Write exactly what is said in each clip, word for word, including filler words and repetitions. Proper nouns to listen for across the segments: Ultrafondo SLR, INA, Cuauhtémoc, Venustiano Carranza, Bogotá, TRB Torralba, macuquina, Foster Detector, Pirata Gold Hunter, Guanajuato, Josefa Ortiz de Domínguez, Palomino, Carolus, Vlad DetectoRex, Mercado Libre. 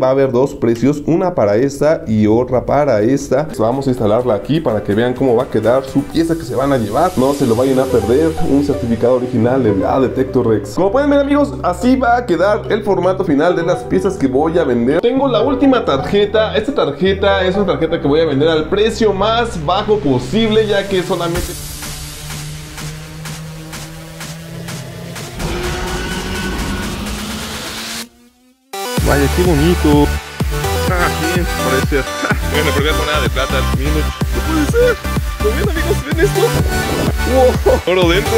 Va a haber dos precios, una para esta y otra para esta. Vamos a instalarla aquí para que vean cómo va a quedar su pieza que se van a llevar. No se lo vayan a perder, un certificado original de Vlad DetectoRex. Como pueden ver, amigos, así va a quedar el formato final de las piezas que voy a vender. Tengo la última tarjeta. Esta tarjeta es una tarjeta que voy a vender al precio más bajo posible, ya que solamente... Vaya, qué bonito. Ah, bien, parece. Bueno, pero no nada de plata. Miren, no puede ser. ¿Lo ven, amigos? ¿Ven esto? Wow. Oro dentro.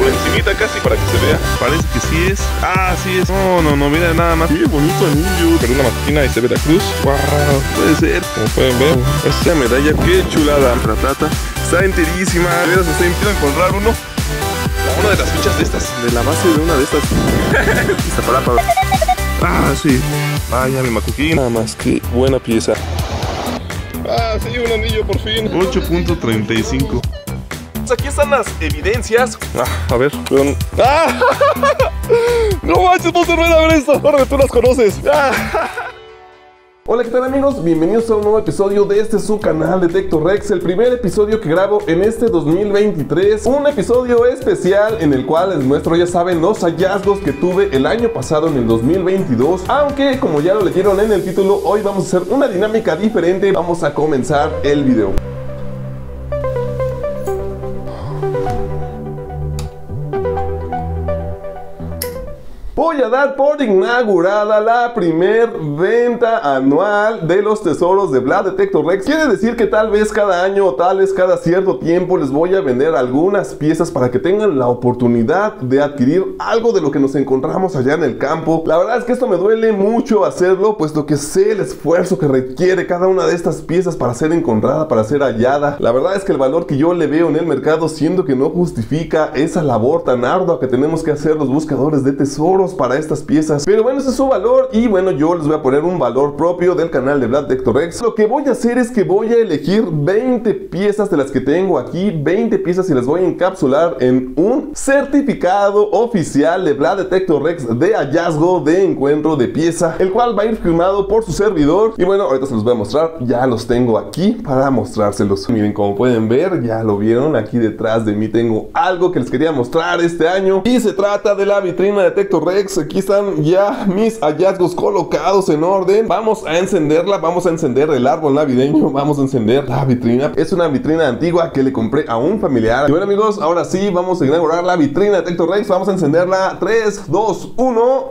Por encimita casi para que se vea. Parece que sí es. Ah, sí es. No, no, no, mira nada más. Qué bonito anillo. Pero una máquina y se ve la cruz. Wow, puede ser. Como pueden ver, esta medalla, qué chulada. La plata está enterísima. Veras, estoy intentando encontrar uno. Una de las fichas de estas. De la base de una de estas. Está para para. Ah, sí. Vaya, mi macuquín. Nada más, qué buena pieza. Ah, sí, un anillo por fin. ocho punto treinta y cinco. Aquí están las evidencias. Ah, a ver. Perdón. ¡Ah! No manches, no se rueda a ver esto. Ahora tú las conoces. Ah. Hola, ¿qué tal, amigos? Bienvenidos a un nuevo episodio de este su canal DetectoRex, el primer episodio que grabo en este dos mil veintitrés, un episodio especial en el cual les muestro, ya saben, los hallazgos que tuve el año pasado en el dos mil veintidós, aunque como ya lo leyeron en el título, hoy vamos a hacer una dinámica diferente. Vamos a comenzar el video. Voy a dar por inaugurada la primer venta anual de los tesoros de Vlad DetectoRex. Quiere decir que tal vez cada año o tal vez cada cierto tiempo les voy a vender algunas piezas para que tengan la oportunidad de adquirir algo de lo que nos encontramos allá en el campo. La verdad es que esto me duele mucho hacerlo, puesto que sé el esfuerzo que requiere cada una de estas piezas para ser encontrada, para ser hallada. La verdad es que el valor que yo le veo en el mercado, siento que no justifica esa labor tan ardua que tenemos que hacer los buscadores de tesoros para estas piezas. Pero bueno, ese es su valor. Y bueno, yo les voy a poner un valor propio del canal de Vlad DetectoRex. Lo que voy a hacer es que voy a elegir veinte piezas de las que tengo aquí, veinte piezas, y las voy a encapsular en un certificado oficial de Vlad DetectoRex de hallazgo, de encuentro de pieza, el cual va a ir firmado por su servidor. Y bueno, ahorita se los voy a mostrar. Ya los tengo aquí para mostrárselos. Miren, como pueden ver, ya lo vieron, aquí detrás de mí tengo algo que les quería mostrar este año, y se trata de la vitrina de DetectoRex. Aquí están ya mis hallazgos colocados en orden. Vamos a encenderla, vamos a encender el árbol navideño, vamos a encender la vitrina. Es una vitrina antigua que le compré a un familiar. Y bueno, amigos, ahora sí vamos a inaugurar la vitrina de DetectoRex. Vamos a encenderla. tres, dos, uno...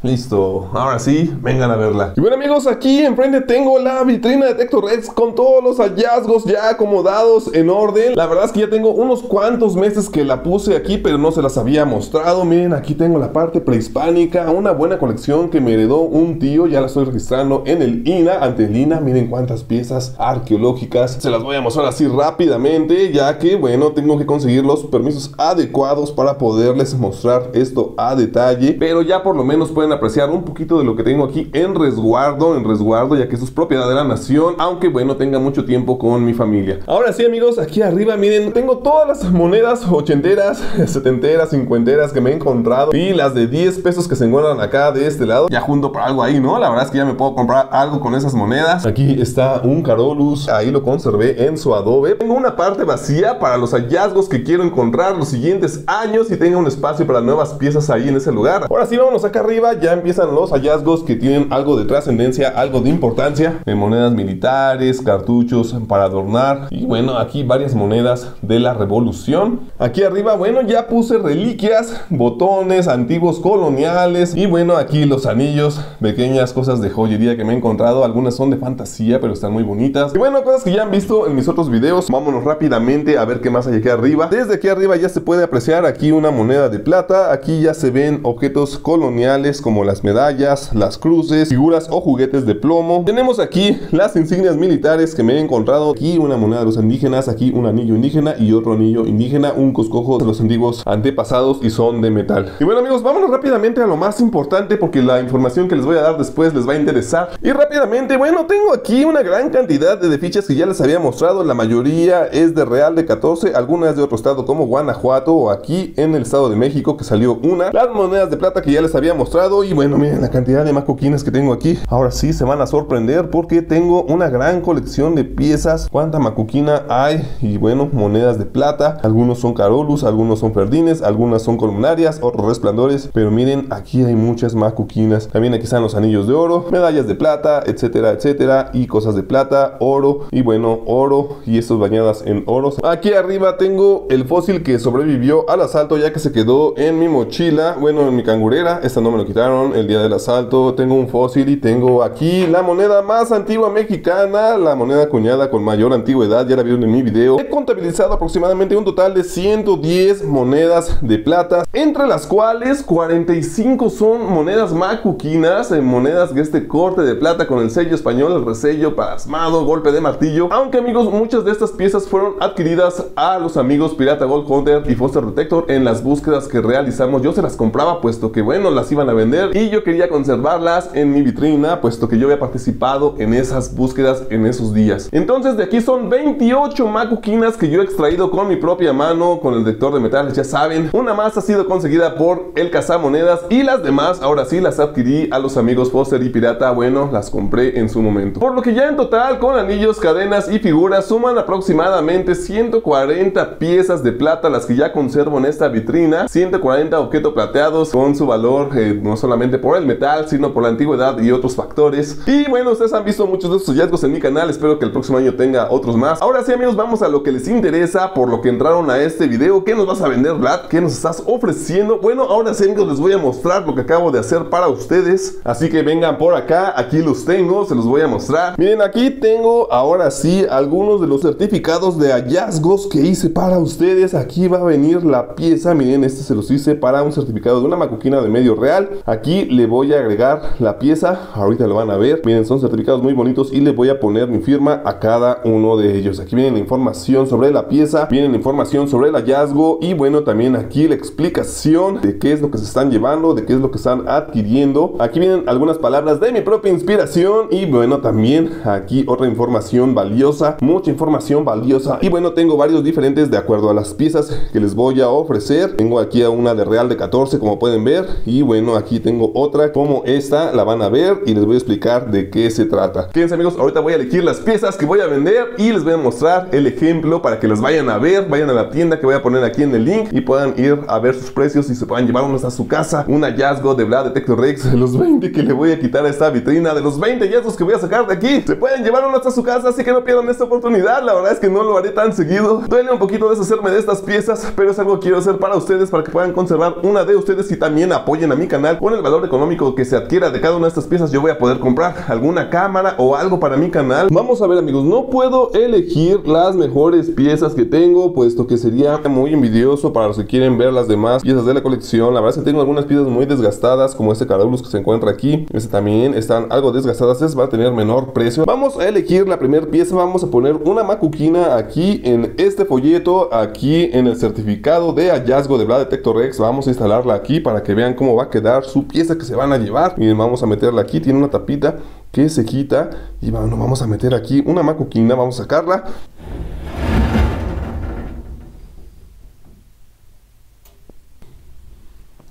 Listo, ahora sí, vengan a verla. Y bueno, amigos, aquí enfrente tengo la vitrina de DetectoRex con todos los hallazgos ya acomodados en orden. La verdad es que ya tengo unos cuantos meses que la puse aquí, pero no se las había mostrado. Miren, aquí tengo la parte prehispánica, una buena colección que me heredó un tío. Ya la estoy registrando en el I N A, ante el I N A. Miren cuántas piezas arqueológicas. Se las voy a mostrar así rápidamente, ya que, bueno, tengo que conseguir los permisos adecuados para poderles mostrar esto a detalle. Pero ya por lo menos pueden apreciar un poquito de lo que tengo aquí en resguardo, en resguardo, ya que eso es propiedad de la nación, aunque bueno, tenga mucho tiempo con mi familia. Ahora sí, amigos, aquí arriba, miren, tengo todas las monedas ochenteras, setenteras, cincuenteras que me he encontrado, y las de diez pesos que se encuentran acá de este lado. Ya junto para algo ahí, ¿no? La verdad es que ya me puedo comprar algo con esas monedas. Aquí está un carolus, ahí lo conservé en su adobe. Tengo una parte vacía para los hallazgos que quiero encontrar los siguientes años, y tengo un espacio para nuevas piezas ahí en ese lugar. Ahora sí, vámonos acá arriba. Ya empiezan los hallazgos que tienen algo de trascendencia, algo de importancia, de monedas militares, cartuchos para adornar, y bueno, aquí varias monedas de la revolución. Aquí arriba, bueno, ya puse reliquias, botones antiguos coloniales, y bueno, aquí los anillos, pequeñas cosas de joyería que me he encontrado. Algunas son de fantasía, pero están muy bonitas. Y bueno, cosas que ya han visto en mis otros videos. Vámonos rápidamente a ver qué más hay aquí arriba. Desde aquí arriba ya se puede apreciar aquí una moneda de plata. Aquí ya se ven objetos coloniales como las medallas, las cruces, figuras o juguetes de plomo. Tenemos aquí las insignias militares que me he encontrado. Aquí una moneda de los indígenas, aquí un anillo indígena y otro anillo indígena, un coscojo de los antiguos antepasados, y son de metal. Y bueno, amigos, vámonos rápidamente a lo más importante, porque la información que les voy a dar después les va a interesar. Y rápidamente, bueno, tengo aquí una gran cantidad de fichas que ya les había mostrado. La mayoría es de Real de catorce, algunas de otro estado como Guanajuato, o aquí en el estado de México que salió una. Las monedas de plata que ya les había mostrado, todo. Y bueno, miren la cantidad de macoquines que tengo aquí. Ahora sí se van a sorprender porque tengo una gran colección de piezas. Cuánta macoquina hay. Y bueno, monedas de plata. Algunos son carolus, algunos son ferdines, algunas son columnarias, otros resplandores. Pero miren, aquí hay muchas macoquinas. También aquí están los anillos de oro, medallas de plata, etcétera, etcétera. Y cosas de plata, oro. Y bueno, oro. Y estas bañadas en oros. Aquí arriba tengo el fósil que sobrevivió al asalto, ya que se quedó en mi mochila. Bueno, en mi cangurera. Esta no me lo quitaron el día del asalto. Tengo un fósil y tengo aquí la moneda más antigua mexicana, la moneda acuñada con mayor antigüedad. Ya la vieron en mi video. He contabilizado aproximadamente un total de ciento diez monedas de plata, entre las cuales cuarenta y cinco son monedas macuquinas, en monedas de este corte de plata con el sello español, el resello pasmado, golpe de martillo. Aunque amigos, muchas de estas piezas fueron adquiridas a los amigos Pirata Gold Hunter y Foster Detector en las búsquedas que realizamos. Yo se las compraba puesto que bueno, las iban a vender y yo quería conservarlas en mi vitrina puesto que yo había participado en esas búsquedas en esos días. Entonces de aquí son veintiocho macuquinas que yo he extraído con mi propia mano con el detector de metales, ya saben. Una más ha sido conseguida por el cazamonedas y las demás ahora sí las adquirí a los amigos Foster y Pirata. Bueno, las compré en su momento. Por lo que ya en total con anillos, cadenas y figuras suman aproximadamente ciento cuarenta piezas de plata las que ya conservo en esta vitrina. ciento cuarenta objetos plateados con su valor eh, no solamente por el metal sino por la antigüedad y otros factores. Y bueno, ustedes han visto muchos de estos hallazgos en mi canal. Espero que el próximo año tenga otros más. Ahora sí amigos, vamos a lo que les interesa, por lo que entraron a este video. ¿Qué nos vas a vender, Vlad? ¿Qué nos estás ofreciendo? Bueno, ahora sí amigos, les voy a mostrar lo que acabo de hacer para ustedes. Así que vengan por acá, aquí los tengo, se los voy a mostrar. Miren, aquí tengo ahora sí algunos de los certificados de hallazgos que hice para ustedes. Aquí va a venir la pieza. Miren, este se los hice para un certificado de una macuquina de medio real. Aquí le voy a agregar la pieza, ahorita lo van a ver. Miren, son certificados muy bonitos y le voy a poner mi firma a cada uno de ellos. Aquí viene la información sobre la pieza, viene la información sobre el hallazgo y bueno, también aquí la explicación de qué es lo que se están llevando, de qué es lo que están adquiriendo. Aquí vienen algunas palabras de mi propia inspiración y bueno, también aquí otra información valiosa, mucha información valiosa. Y bueno, tengo varios diferentes de acuerdo a las piezas que les voy a ofrecer. Tengo aquí a una de real de catorce como pueden ver y bueno, aquí tengo otra como esta, la van a ver y les voy a explicar de qué se trata. Fíjense amigos, ahorita voy a elegir las piezas que voy a vender y les voy a mostrar el ejemplo para que las vayan a ver, vayan a la tienda que voy a poner aquí en el link y puedan ir a ver sus precios y se puedan llevar unos a su casa. Un hallazgo de Vlad DetectoRex, los veinte que le voy a quitar a esta vitrina, de los veinte hallazgos que voy a sacar de aquí, se pueden llevar unos a su casa, así que no pierdan esta oportunidad. La verdad es que no lo haré tan seguido, duele un poquito deshacerme de estas piezas, pero es algo que quiero hacer para ustedes, para que puedan conservar una de ustedes y también apoyen a mi canal. Con el valor económico que se adquiera de cada una de estas piezas yo voy a poder comprar alguna cámara o algo para mi canal. Vamos a ver amigos, no puedo elegir las mejores piezas que tengo puesto que sería muy envidioso para los que quieren ver las demás piezas de la colección. La verdad es que tengo algunas piezas muy desgastadas como este carabulus que se encuentra aquí, este también están algo desgastadas, es va a tener menor precio. Vamos a elegir la primera pieza, vamos a poner una macuquina aquí en este folleto, aquí en el certificado de hallazgo de Vlad DetectoRex. Vamos a instalarla aquí para que vean cómo va a quedar su pieza que se van a llevar. Miren, vamos a meterla aquí, tiene una tapita que se quita y bueno, vamos a meter aquí una macuquina, vamos a sacarla.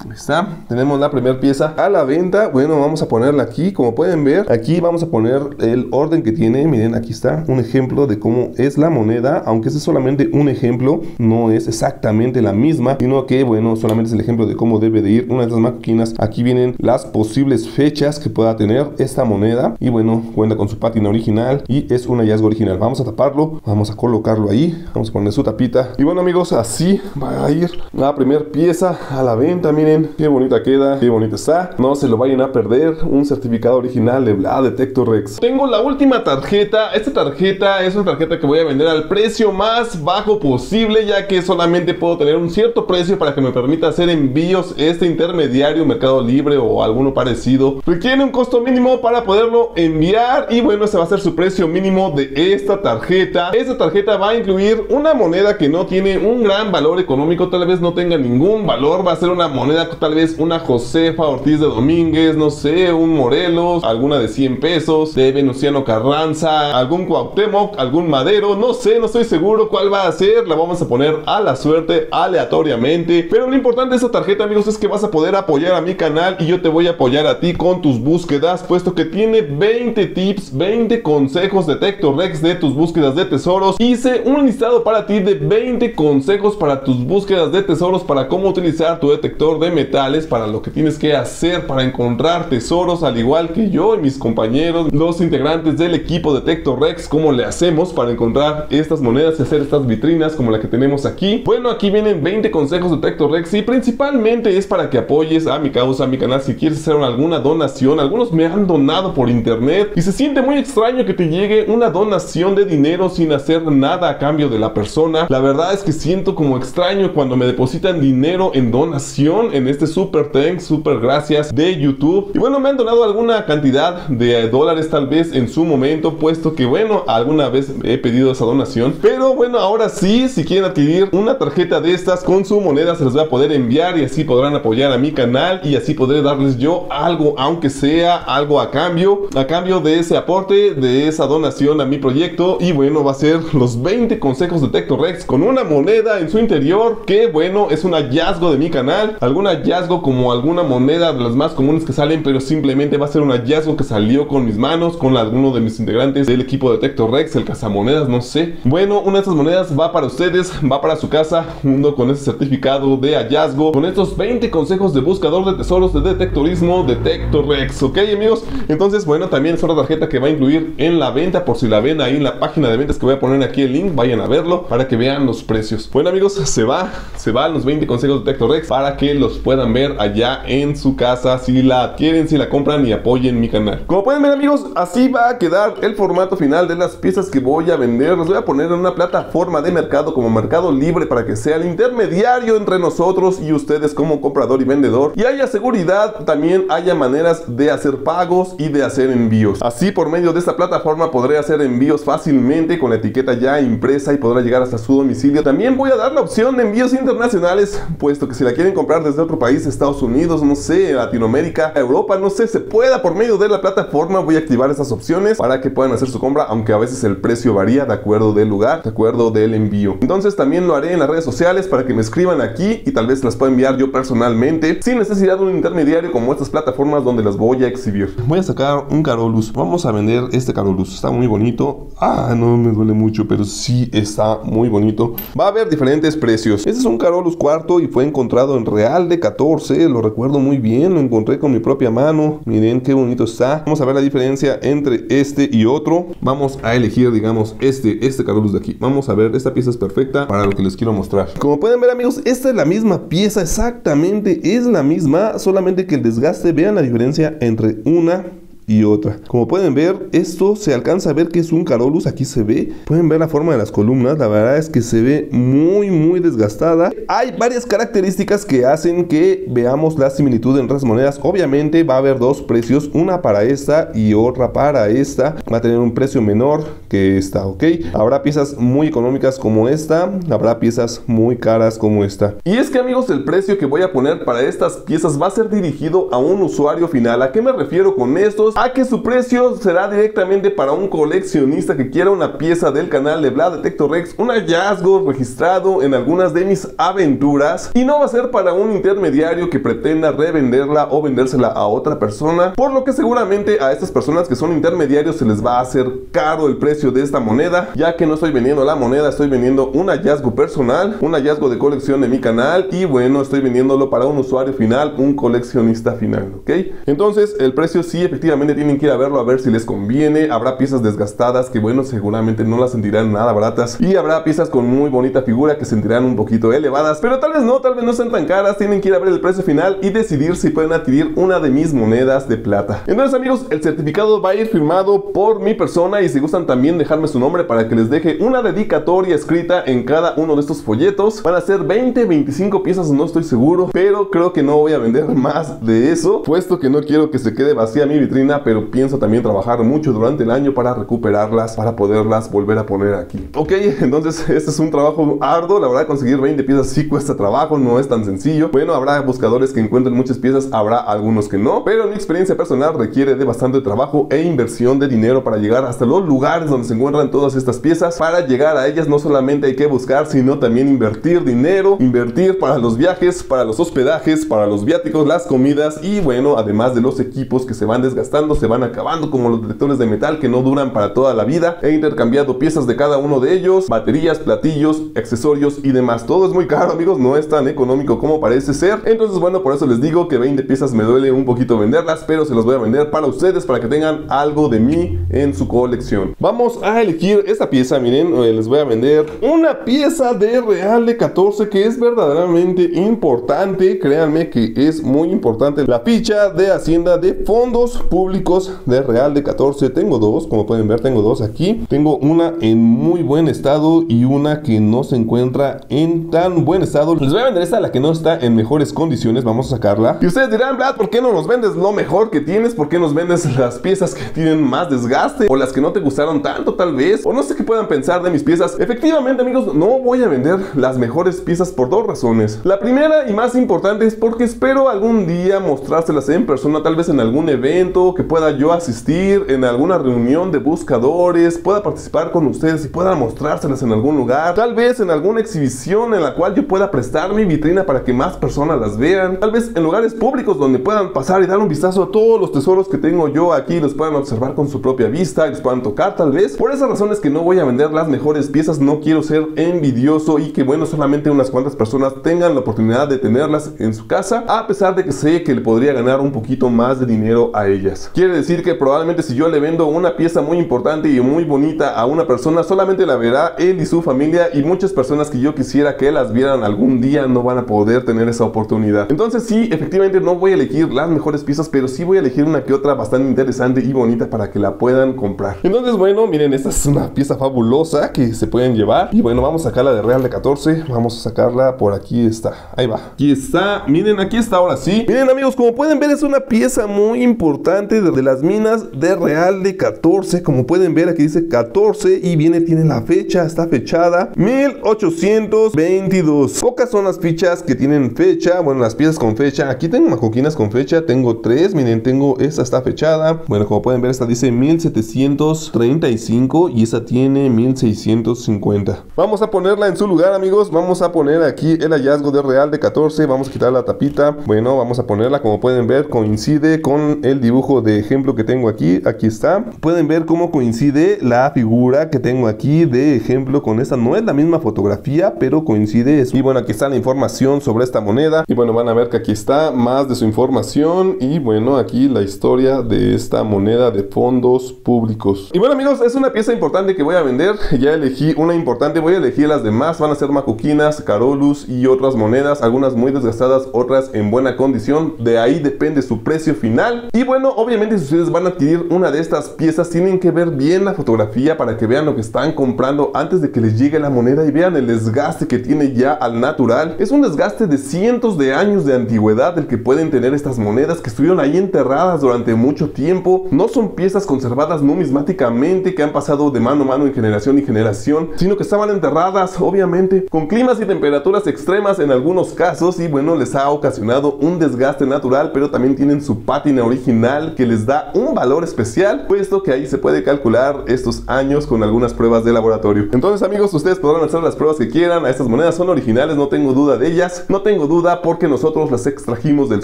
Ahí está, tenemos la primera pieza a la venta. Bueno, vamos a ponerla aquí, como pueden ver, aquí vamos a poner el orden que tiene. Miren, aquí está un ejemplo de cómo es la moneda, aunque este es solamente un ejemplo, no es exactamente la misma, sino que bueno, solamente es el ejemplo de cómo debe de ir una de estas macuquinas. Aquí vienen las posibles fechas que pueda tener esta moneda y bueno, cuenta con su pátina original y es un hallazgo original. Vamos a taparlo, vamos a colocarlo ahí, vamos a poner su tapita y bueno amigos, así va a ir la primera pieza a la venta. Miren qué bonita queda, qué bonita está. No se lo vayan a perder, un certificado original de Vlad DetectoRex. Tengo la última tarjeta. Esta tarjeta es una tarjeta que voy a vender al precio más bajo posible, ya que solamente puedo tener un cierto precio para que me permita hacer envíos este intermediario, Mercado Libre o alguno parecido. Requiere un costo mínimo para poderlo enviar y bueno, ese va a ser su precio mínimo de esta tarjeta. Esta tarjeta va a incluir una moneda que no tiene un gran valor económico, tal vez no tenga ningún valor, va a ser una moneda saco tal vez una Josefa Ortiz de Domínguez, no sé, un Morelos, alguna de cien pesos, de Venustiano Carranza, algún Cuauhtémoc, algún Madero, no sé, no estoy seguro cuál va a ser. La vamos a poner a la suerte, aleatoriamente, pero lo importante de esta tarjeta, amigos, es que vas a poder apoyar a mi canal y yo te voy a apoyar a ti con tus búsquedas, puesto que tiene veinte tips, veinte consejos DetectoRex de tus búsquedas de tesoros. Hice un listado para ti de veinte consejos para tus búsquedas de tesoros, para cómo utilizar tu detector de metales, para lo que tienes que hacer para encontrar tesoros, al igual que yo y mis compañeros, los integrantes del equipo DetectoRex, cómo le hacemos para encontrar estas monedas y hacer estas vitrinas como la que tenemos aquí. Bueno, aquí vienen veinte consejos DetectoRex y principalmente es para que apoyes a mi causa, a mi canal. Si quieres hacer alguna donación, algunos me han donado por internet y se siente muy extraño que te llegue una donación de dinero sin hacer nada a cambio de la persona. La verdad es que siento como extraño cuando me depositan dinero en donación en este super thanks, super gracias de YouTube. Y bueno, me han donado alguna cantidad de dólares tal vez en su momento, puesto que bueno, alguna vez he pedido esa donación. Pero bueno, ahora sí, si quieren adquirir una tarjeta de estas con su moneda, se las voy a poder enviar y así podrán apoyar a mi canal y así podré darles yo algo, aunque sea algo a cambio, a cambio de ese aporte, de esa donación a mi proyecto. Y bueno, va a ser los veinte consejos DetectoRex con una moneda en su interior, que bueno, es un hallazgo de mi canal, algún hallazgo como alguna moneda de las más comunes que salen, pero simplemente va a ser un hallazgo que salió con mis manos, con alguno de mis integrantes del equipo DetectoRex, el cazamonedas, no sé. Bueno, una de estas monedas va para ustedes, va para su casa, junto con ese certificado de hallazgo, con estos veinte consejos de buscador de tesoros de detectorismo DetectoRex, ok amigos. Entonces bueno, también es otra tarjeta que va a incluir en la venta, por si la ven ahí en la página de ventas que voy a poner aquí el link, vayan a verlo para que vean los precios. Bueno amigos, se va, se van los veinte consejos DetectoRex para que los puedan ver allá en su casa, si la adquieren, si la compran y apoyen mi canal. Como pueden ver amigos, así va a quedar el formato final de las piezas que voy a vender. Las voy a poner en una plataforma de mercado como Mercado Libre para que sea el intermediario entre nosotros y ustedes como comprador y vendedor, y haya seguridad, también haya maneras de hacer pagos y de hacer envíos. Así, por medio de esta plataforma podré hacer envíos fácilmente con la etiqueta ya impresa y podrá llegar hasta su domicilio. También voy a dar la opción de envíos internacionales, puesto que si la quieren comprar desde otro país, Estados Unidos, no sé, Latinoamérica, Europa, no sé, se pueda. Por medio de la plataforma voy a activar esas opciones para que puedan hacer su compra, aunque a veces el precio varía de acuerdo del lugar, de acuerdo del envío. Entonces también lo haré en las redes sociales para que me escriban aquí y tal vez las pueda enviar yo personalmente, sin necesidad de un intermediario como estas plataformas donde las voy a exhibir. Voy a sacar un Carolus, vamos a vender este Carolus, está muy bonito. Ah, no me duele mucho, pero sí está muy bonito. Va a haber diferentes precios. Este es un Carolus cuarto y fue encontrado en Real de catorce, lo recuerdo muy bien, lo encontré con mi propia mano. Miren qué bonito está. Vamos a ver la diferencia entre este y otro. Vamos a elegir, digamos, este, este Carolus de aquí. Vamos a ver, esta pieza es perfecta para lo que les quiero mostrar. Como pueden ver amigos, esta es la misma pieza, exactamente es la misma, solamente que el desgaste, vean la diferencia entre una y otra. Como pueden ver, esto se alcanza a ver que es un Carolus, aquí se ve, pueden ver la forma de las columnas, la verdad es que se ve muy muy desgastada. Hay varias características que hacen que veamos la similitud entre las monedas. Obviamente va a haber dos precios, una para esta y otra para esta, va a tener un precio menor que esta, ok. Habrá piezas muy económicas como esta, habrá piezas muy caras como esta. Y es que amigos, el precio que voy a poner para estas piezas va a ser dirigido a un usuario final. ¿A qué me refiero con estos? A que su precio será directamente para un coleccionista que quiera una pieza del canal de Vlad DetectoRex, un hallazgo registrado en algunas de mis aventuras, y no va a ser para un intermediario que pretenda revenderla o vendérsela a otra persona, por lo que seguramente a estas personas que son intermediarios se les va a hacer caro el precio de esta moneda, ya que no estoy vendiendo la moneda, estoy vendiendo un hallazgo personal, un hallazgo de colección de mi canal, y bueno, estoy vendiéndolo para un usuario final, un coleccionista final, ¿ok? Entonces el precio sí, efectivamente tienen que ir a verlo, a ver si les conviene. Habrá piezas desgastadas que bueno, seguramente no las sentirán nada baratas, y habrá piezas con muy bonita figura que sentirán un poquito elevadas, pero tal vez no, tal vez no sean tan caras. Tienen que ir a ver el precio final y decidir si pueden adquirir una de mis monedas de plata. Entonces amigos, el certificado va a ir firmado por mi persona, y si gustan también dejarme su nombre para que les deje una dedicatoria escrita en cada uno de estos folletos. Van a ser veinte, veinticinco piezas, no estoy seguro, pero creo que no voy a vender más de eso, puesto que no quiero que se quede vacía mi vitrina manera, pero pienso también trabajar mucho durante el año para recuperarlas, para poderlas volver a poner aquí. Ok, entonces este es un trabajo arduo, la verdad conseguir veinte piezas sí cuesta trabajo, no es tan sencillo. Bueno, habrá buscadores que encuentren muchas piezas, habrá algunos que no, pero mi experiencia personal requiere de bastante trabajo e inversión de dinero para llegar hasta los lugares donde se encuentran todas estas piezas. Para llegar a ellas no solamente hay que buscar, sino también invertir dinero, invertir para los viajes, para los hospedajes, para los viáticos, las comidas y bueno, además de los equipos que se van desgastando, se van acabando, como los detectores de metal que no duran para toda la vida. He intercambiado piezas de cada uno de ellos, baterías, platillos, accesorios y demás. Todo es muy caro, amigos, no es tan económico como parece ser. Entonces bueno, por eso les digo que veinte piezas me duele un poquito venderlas, pero se los voy a vender para ustedes, para que tengan algo de mí en su colección. Vamos a elegir esta pieza, miren, les voy a vender una pieza de real de catorce que es verdaderamente importante, créanme que es muy importante. La ficha de Hacienda de Fondos Públicos de real de catorce, tengo dos, como pueden ver tengo dos aquí, tengo una en muy buen estado y una que no se encuentra en tan buen estado. Les voy a vender esta, la que no está en mejores condiciones, vamos a sacarla. Y ustedes dirán, Vlad, ¿por qué no nos vendes lo mejor que tienes? ¿Por qué nos vendes las piezas que tienen más desgaste? O las que no te gustaron tanto tal vez, o no sé qué puedan pensar de mis piezas. Efectivamente amigos, no voy a vender las mejores piezas por dos razones. La primera y más importante es porque espero algún día mostrárselas en persona, tal vez en algún evento que pueda yo asistir, en alguna reunión de buscadores, pueda participar con ustedes y pueda mostrárselas en algún lugar, tal vez en alguna exhibición en la cual yo pueda prestar mi vitrina para que más personas las vean, tal vez en lugares públicos donde puedan pasar y dar un vistazo a todos los tesoros que tengo yo aquí, los puedan observar con su propia vista, los puedan tocar tal vez. Por esas razones que no voy a vender las mejores piezas, no quiero ser envidioso y que bueno, solamente unas cuantas personas tengan la oportunidad de tenerlas en su casa, a pesar de que sé que le podría ganar un poquito más de dinero a ellas. Quiere decir que probablemente si yo le vendo una pieza muy importante y muy bonita a una persona, solamente la verá él y su familia, y muchas personas que yo quisiera que las vieran algún día no van a poder tener esa oportunidad. Entonces sí, efectivamente no voy a elegir las mejores piezas, pero sí voy a elegir una que otra bastante interesante y bonita para que la puedan comprar. Entonces bueno, miren, esta es una pieza fabulosa que se pueden llevar. Y bueno, vamos a sacarla de real de catorce, vamos a sacarla, por aquí está, ahí va, aquí está, miren, aquí está, ahora sí. Miren amigos, como pueden ver es una pieza muy importante de las minas de real de catorce, como pueden ver aquí dice catorce y viene, tiene la fecha, está fechada mil ochocientos veintidós. Pocas son las fichas que tienen fecha, bueno, las piezas con fecha. Aquí tengo macoquinas con fecha, tengo tres, miren, tengo esta, está fechada, bueno, como pueden ver esta dice mil setecientos treinta y cinco y esta tiene mil seiscientos cincuenta. Vamos a ponerla en su lugar amigos, vamos a poner aquí el hallazgo de real de catorce, vamos a quitar la tapita, bueno, vamos a ponerla, como pueden ver coincide con el dibujo de ejemplo que tengo aquí, aquí está, pueden ver cómo coincide la figura que tengo aquí de ejemplo con esta, no es la misma fotografía pero coincide eso. Y bueno, aquí está la información sobre esta moneda y bueno, van a ver que aquí está más de su información y bueno, aquí la historia de esta moneda de fondos públicos. Y bueno amigos, es una pieza importante que voy a vender, ya elegí una importante, voy a elegir las demás, van a ser macoquinas, carolus y otras monedas, algunas muy desgastadas, otras en buena condición, de ahí depende su precio final. Y bueno, obviamente si ustedes van a adquirir una de estas piezas tienen que ver bien la fotografía para que vean lo que están comprando antes de que les llegue la moneda y vean el desgaste que tiene ya al natural. Es un desgaste de cientos de años de antigüedad el que pueden tener estas monedas, que estuvieron ahí enterradas durante mucho tiempo, no son piezas conservadas numismáticamente que han pasado de mano a mano en generación y generación, sino que estaban enterradas obviamente con climas y temperaturas extremas en algunos casos y bueno, les ha ocasionado un desgaste natural, pero también tienen su pátina original que les da un valor especial, puesto que ahí se puede calcular estos años con algunas pruebas de laboratorio. Entonces amigos, ustedes podrán hacer las pruebas que quieran, a estas monedas son originales, no tengo duda de ellas, no tengo duda porque nosotros las extrajimos del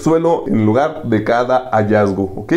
suelo en lugar de cada hallazgo, ¿ok?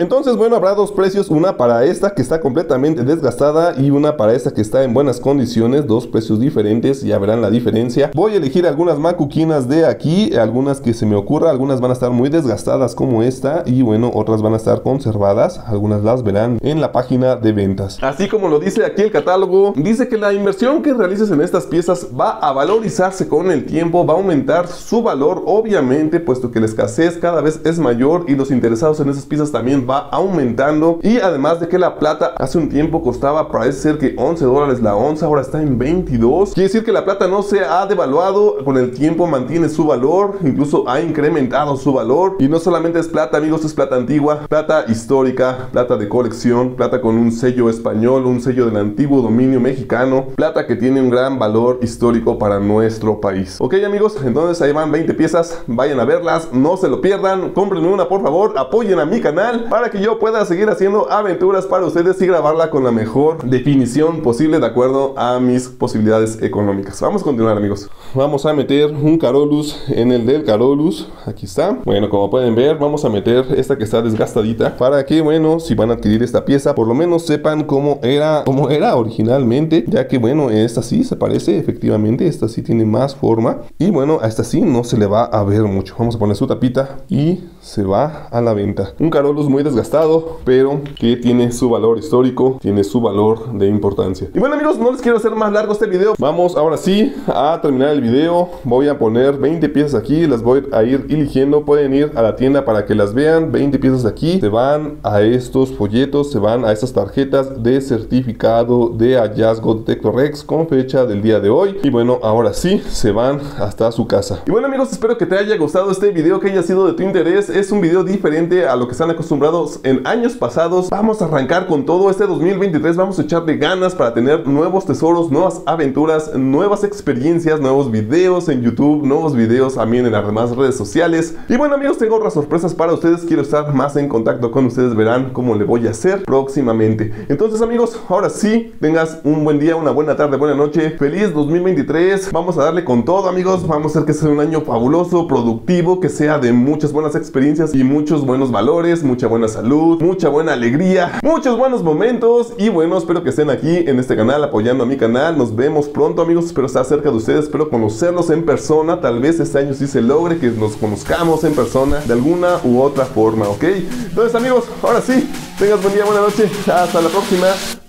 Entonces bueno, habrá dos precios, una para esta que está completamente desgastada y una para esta que está en buenas condiciones, dos precios diferentes, ya verán la diferencia. Voy a elegir algunas macuquinas de aquí, algunas que se me ocurra, algunas van a estar muy desgastadas como esta y bueno, otras van a estar conservadas, algunas las verán en la página de ventas. Así como lo dice aquí el catálogo, dice que la inversión que realices en estas piezas va a valorizarse con el tiempo, va a aumentar su valor obviamente, puesto que la escasez cada vez es mayor y los interesados en esas piezas también va aumentando. Y además de que la plata hace un tiempo costaba, parece ser que once dólares la onza, ahora está en veintidós, quiere decir que la plata no se ha devaluado, con el tiempo mantiene su valor, incluso ha incrementado su valor. Y no solamente es plata amigos, es plata antigua, plata histórica, plata de colección, plata con un sello español, un sello del antiguo dominio mexicano, plata que tiene un gran valor histórico para nuestro país. Ok, amigos, entonces ahí van veinte piezas, vayan a verlas, no se lo pierdan, cómprenme una por favor, apoyen a mi canal para que yo pueda seguir haciendo aventuras para ustedes y grabarla con la mejor definición posible de acuerdo a mis posibilidades económicas. Vamos a continuar, amigos. Vamos a meter un Carolus en el del Carolus, aquí está. Bueno, como pueden ver, vamos a meter esta que está desgastadita para que, bueno, si van a adquirir esta pieza, por lo menos sepan cómo era, cómo era originalmente, ya que, bueno, esta sí se parece, efectivamente, esta sí tiene más forma y, bueno, a esta sí no se le va a ver mucho. Vamos a poner su tapita y se va a la venta. Un Carolus muy desgastado, pero que tiene su valor histórico, tiene su valor de importancia. Y bueno, amigos, no les quiero hacer más largo este video. Vamos ahora sí a terminar el video. Voy a poner veinte piezas aquí, las voy a ir eligiendo. Pueden ir a la tienda para que las vean. veinte piezas aquí se van a estos folletos, se van a estas tarjetas de certificado de hallazgo DetectoRex con fecha del día de hoy. Y bueno, ahora sí se van hasta su casa. Y bueno, amigos, espero que te haya gustado este video, que haya sido de tu interés. Es un video diferente a lo que están acostumbrados en años pasados. Vamos a arrancar con todo este dos mil veintitrés. Vamos a echarle ganas para tener nuevos tesoros, nuevas aventuras, nuevas experiencias, nuevos videos en YouTube, nuevos videos también en las demás redes sociales. Y bueno, amigos, tengo otras sorpresas para ustedes. Quiero estar más en contacto con ustedes. Verán cómo le voy a hacer próximamente. Entonces, amigos, ahora sí, tengas un buen día, una buena tarde, buena noche. Feliz dos mil veintitrés. Vamos a darle con todo, amigos. Vamos a hacer que sea un año fabuloso, productivo, que sea de muchas buenas experiencias y muchos buenos valores, mucha buena salud, mucha buena alegría, muchos buenos momentos. Y bueno, espero que estén aquí en este canal apoyando a mi canal. Nos vemos pronto, amigos. Espero estar cerca de ustedes, espero conocerlos en persona. Tal vez este año sí se logre que nos conozcamos en persona de alguna u otra forma, ¿ok? Entonces, amigos, ahora sí, tengas buen día, buena noche. Hasta la próxima.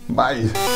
Bye.